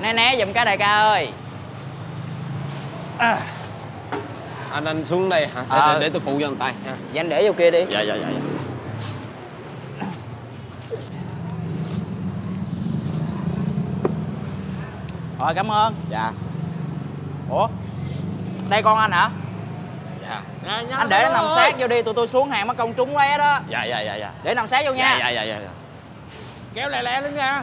Né giùm cái đại ca ơi. Anh xuống đây hả? Để tôi phụ cho anh tay ha. Dạ anh để vô kia đi. Dạ. Rồi cảm ơn. Dạ. Ủa? Đây con anh hả? Dạ. Anh để nó nằm sát vô đi, tụi tôi xuống hàng mất công trúng vé đó. Dạ. Để nằm sát vô nha. Dạ. Kéo lẹ lên nha.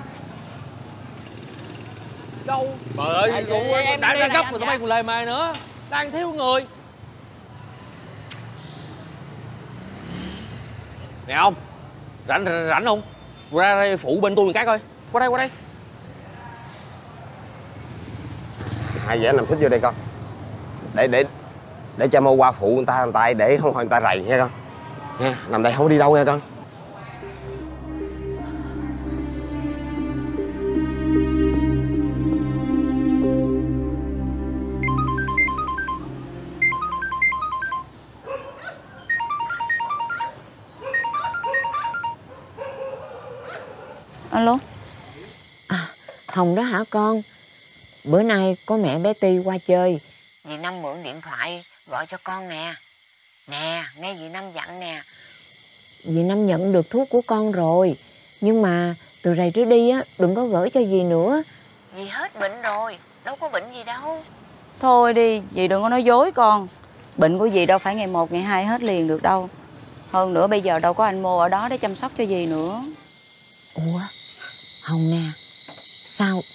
Đâu? Trời ơi, em đang gấp mà tụi bay còn lề mề nữa. Đang thiếu người. Nè ông, rảnh không? Ra đây phụ bên tôi một cái coi. Qua đây. Hai dễ nằm xích vô đây con. Để cho mau qua phụ người ta để không người ta rầy nha con. Nha, nằm đây không có đi đâu nha con. Alo. Hồng đó hả con? Bữa nay có mẹ bé Ti qua chơi, dì Năm mượn điện thoại gọi cho con nè. Nè, nghe dì Năm dặn nè. Dì Năm nhận được thuốc của con rồi, nhưng mà từ rày trở đi á, đừng có gửi cho dì nữa. Dì hết bệnh rồi, đâu có bệnh gì đâu. Thôi đi, dì đừng có nói dối con. Bệnh của dì đâu phải ngày 1, ngày 2 hết liền được đâu. Hơn nữa bây giờ đâu có anh Mô ở đó để chăm sóc cho dì nữa. Ủa, Hồng nè,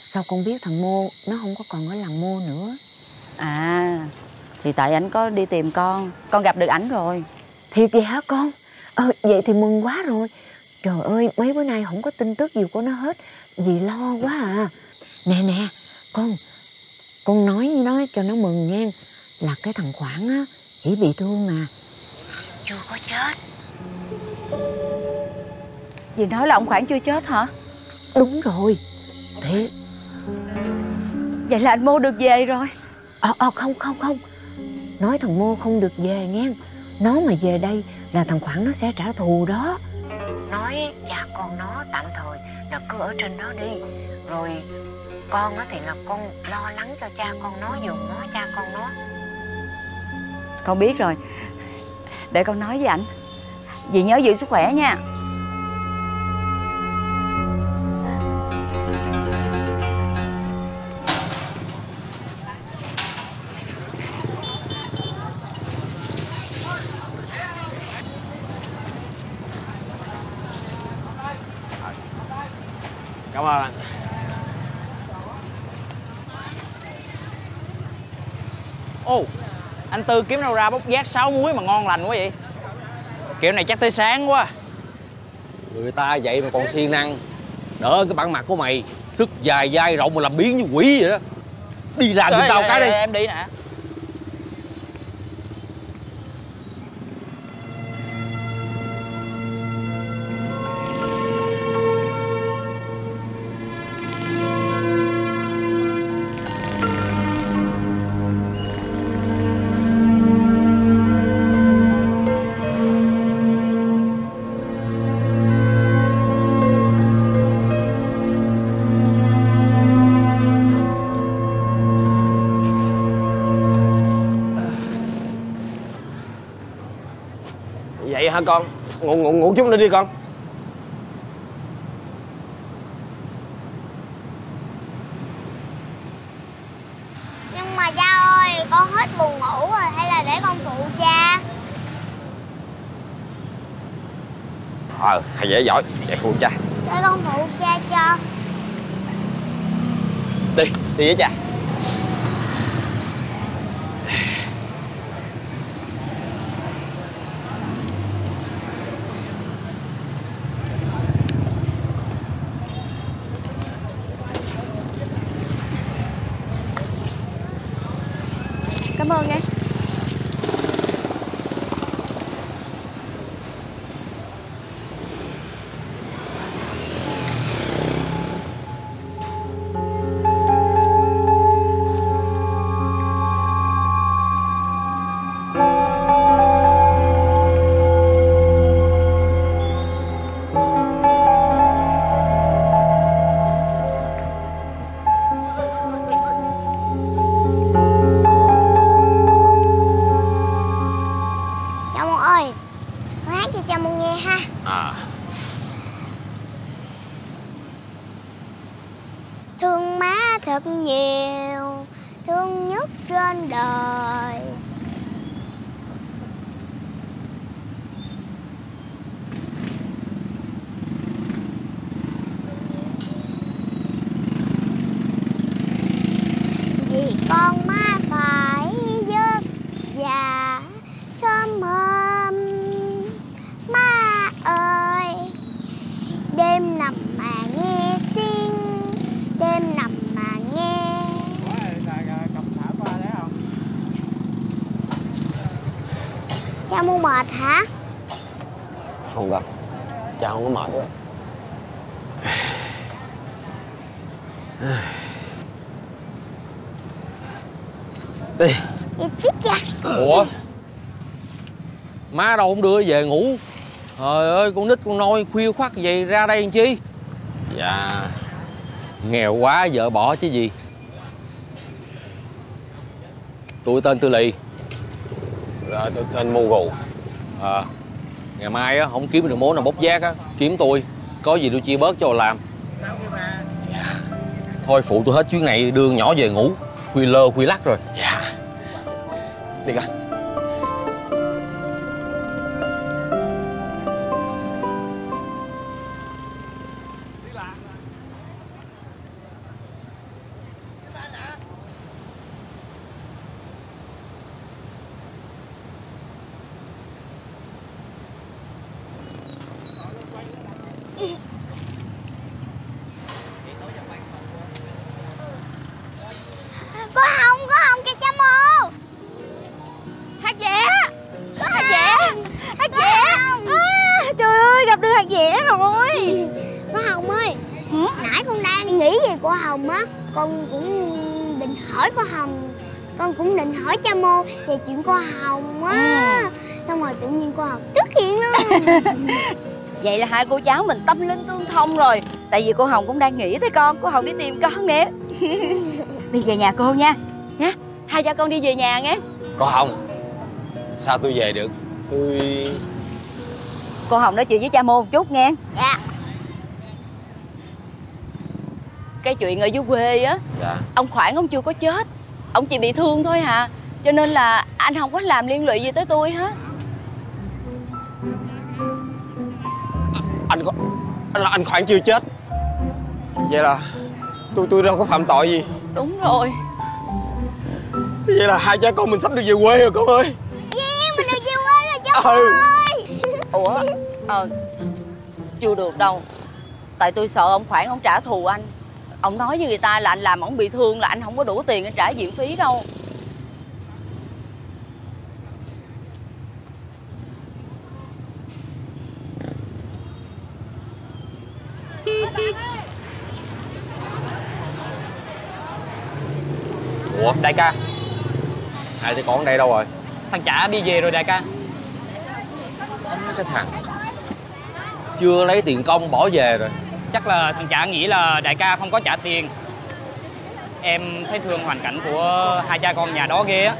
sao con biết thằng Mô nó không có còn ở làng Mô nữa? À, thì tại ảnh có đi tìm con gặp được ảnh rồi. Thiệt vậy hả con? Vậy thì mừng quá rồi. Trời ơi, mấy bữa nay không có tin tức gì của nó hết, dì lo quá à. Nè, con nói với nó cho nó mừng nha, là cái thằng Khoảng á, chỉ bị thương à, chưa có chết. Dì nói là ông Khoảng chưa chết hả? Đúng rồi. Thế vậy là anh Mô được về rồi. Không. Nói thằng Mô không được về nghe. Nó mà về đây là thằng Khoảng nó sẽ trả thù đó. Nói cha con nó tạm thời là cứ ở trên đó đi. Rồi con thì là con lo lắng cho cha con nó, giùm nó cha con nó. Con biết rồi. Để con nói với ảnh. Dì nhớ giữ sức khỏe nha. Cảm ơn anh. Ô, anh Tư kiếm đâu ra bốc vác 6 muối mà ngon lành quá vậy? Kiểu này chắc tới sáng quá. Người ta vậy mà còn siêng năng. Đỡ cái bản mặt của mày. Sức dài vai rộng mà làm biến như quỷ vậy đó. Đi làm giùm tao cái đi. Em đi nè. Hả con? Ngủ chút nữa đi con. Nhưng mà cha ơi, con hết buồn ngủ rồi, hay là để con phụ cha? Hay dễ giỏi, để phụ cha. Để con phụ cha cho. Đi với cha. Cô hát cho cha Mu nghe ha. Thương má thật nhiều, thương nhất trên đời. Vì con má phải vất vả sớm hôm, má ơi. Đêm nằm mà nghe tiếng, đêm nằm mà nghe. Cha Mu mệt hả? Không gặp, cha không có mệt nữa. Đi. Ủa, má đâu không đưa về ngủ? Trời ơi, con nít con nôi khuya khoắt vậy ra đây làm chi? Dạ, nghèo quá vợ bỏ chứ gì. Tôi tên Tư Lì. Rồi, tôi tên Mu Gù. Ngày mai á, không kiếm được mối nào bốc giác á, kiếm tôi. Có gì tôi chia bớt cho làm. Dạ. Thôi phụ tôi hết chuyến này, đưa con nhỏ về ngủ. Khuya lơ khuya lắc rồi. Dạ. Đi coi. Về chuyện cô Hồng á, xong rồi tự nhiên cô Hồng tức hiện luôn. Vậy là hai cô cháu mình tâm linh tương thông rồi. Tại vì cô Hồng cũng đang nghĩ tới con. Cô Hồng đi tìm con nè. Đi về nhà cô nha. Nha, hai cha con đi về nhà nghe. Cô Hồng, sao tôi về được? Tôi... Cô Hồng nói chuyện với cha Mu một chút nghe. Dạ. Cái chuyện ở dưới quê á, dạ, ông Khoảng ông chưa có chết. Ông chỉ bị thương thôi hà. Cho nên là anh không có làm liên lụy gì tới tôi hết. Anh có... Anh Khoảng chưa chết. Vậy là tôi đâu có phạm tội gì. Đúng rồi. Vậy là hai cha con mình sắp được về quê rồi con ơi. Yeah, mình được về quê rồi cháu ơi. Ủa? Chưa được đâu. Tại tôi sợ ông Khoảng ông trả thù anh. Ông nói với người ta là anh làm ông bị thương là anh không có đủ tiền anh trả viện phí đâu. Ủa đại ca, hai đứa con đây đâu rồi? Thằng Chả đi về rồi đại ca. Cái thằng chưa lấy tiền công bỏ về rồi. Chắc là thằng Chả nghĩ là đại ca không có trả tiền. Em thấy thương hoàn cảnh của hai cha con nhà đó ghê á.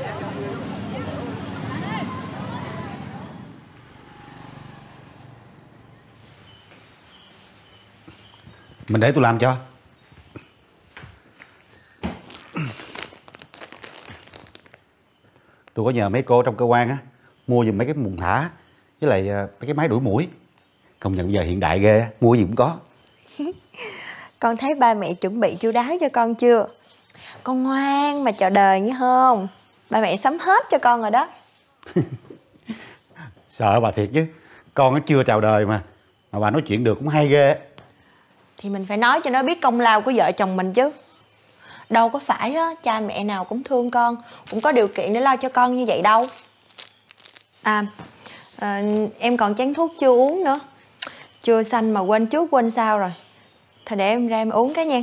Mình để tôi làm cho. Tôi có nhờ mấy cô trong cơ quan á mua giùm mấy cái mùng thả với lại mấy cái máy đuổi muỗi. Công nhận bây giờ hiện đại ghê á, mua gì cũng có. Con thấy ba mẹ chuẩn bị chu đáo cho con chưa? Con ngoan mà chào đời nghe không? Ba mẹ sắm hết cho con rồi đó. Sợ bà thiệt chứ. Con nó chưa chào đời mà bà nói chuyện được cũng hay ghê. Thì mình phải nói cho nó biết công lao của vợ chồng mình chứ. Đâu có phải á, cha mẹ nào cũng thương con, cũng có điều kiện để lo cho con như vậy đâu. Em còn chén thuốc chưa uống nữa. Chưa sanh mà quên trước quên sau rồi. Thôi để em ra em uống cái nha.